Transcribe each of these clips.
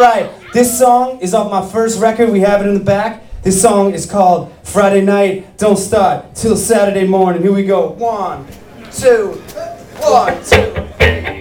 Alright, this song is off my first record, we have it in the back. This song is called Friday Night, Don't Start Till Saturday Morning. Here we go. 1, 2, 1, 2, 3.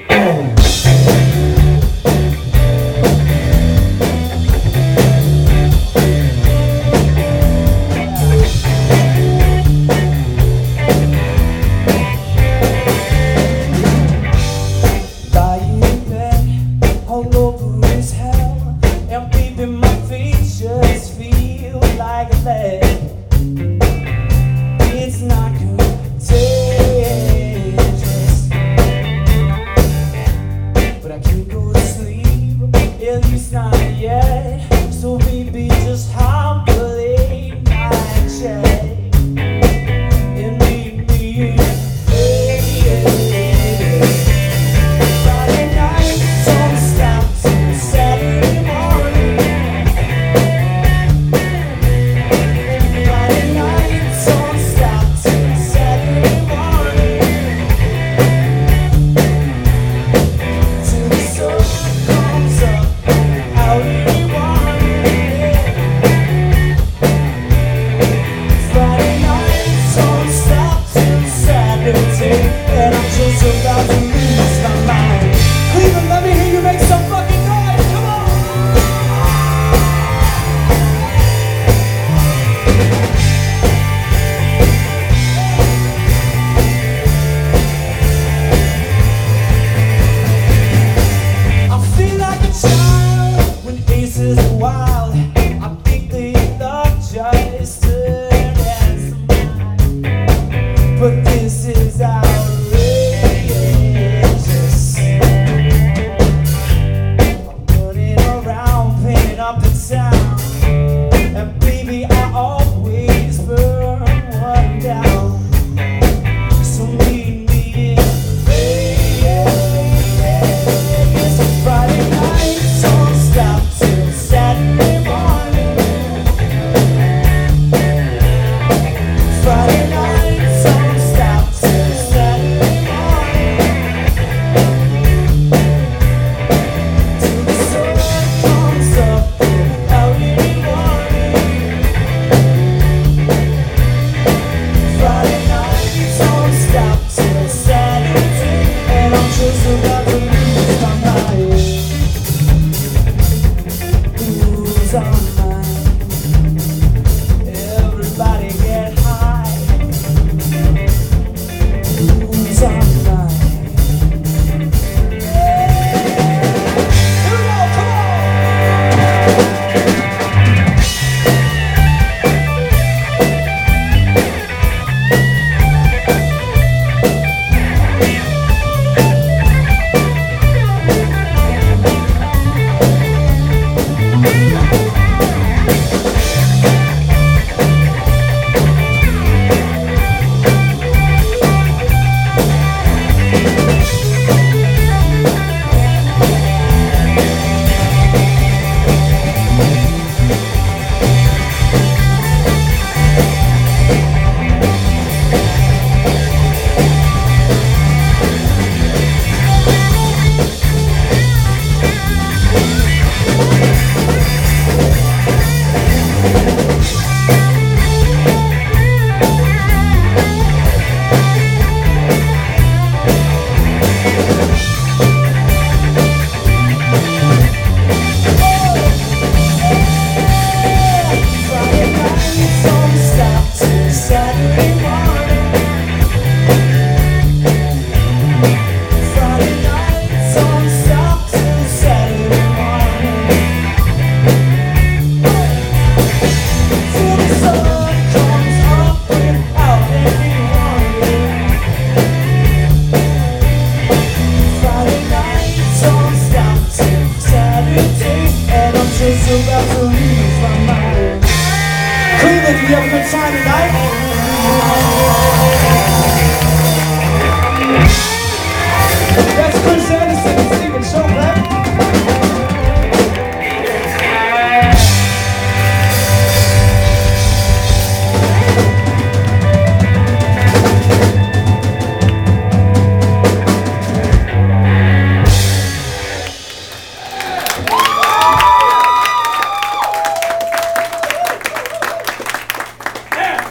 Oh.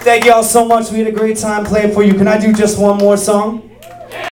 Thank y'all so much. We had a great time playing for you. Can I do just one more song?